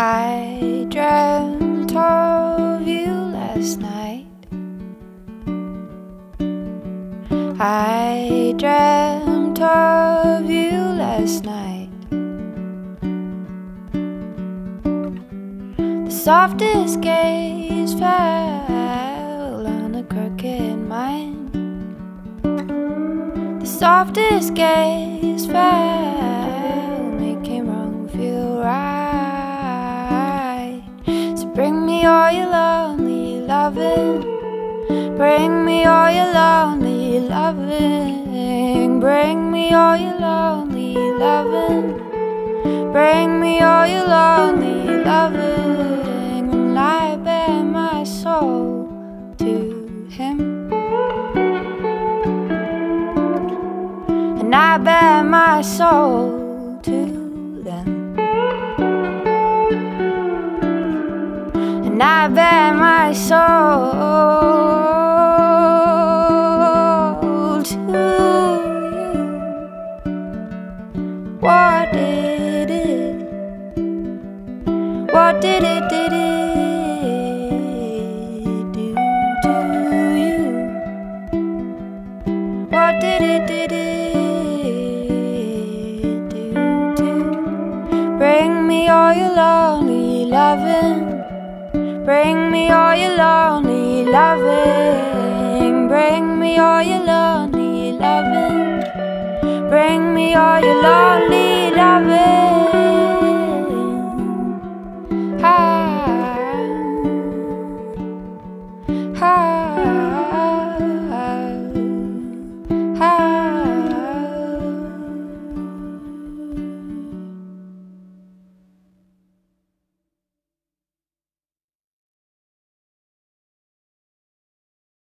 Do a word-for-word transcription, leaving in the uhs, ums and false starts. I dreamt of you last night. I dreamt of you last night. The softest gaze fell on a crooked mind. The softest gaze fell, making wrong feel right. So bring me all your lonely loving. Bring me all your lonely loving, bring me all your lonely loving, bring me all your lonely loving, and I bear my soul to him, and I bear my soul to them, and I bear my soul. What did it? What did it, did it do to you? What did it, did it do to you? Bring me all your lonely loving. Bring me all your lonely loving. Bring me all your lonely loving. Bring me all your lonely loving.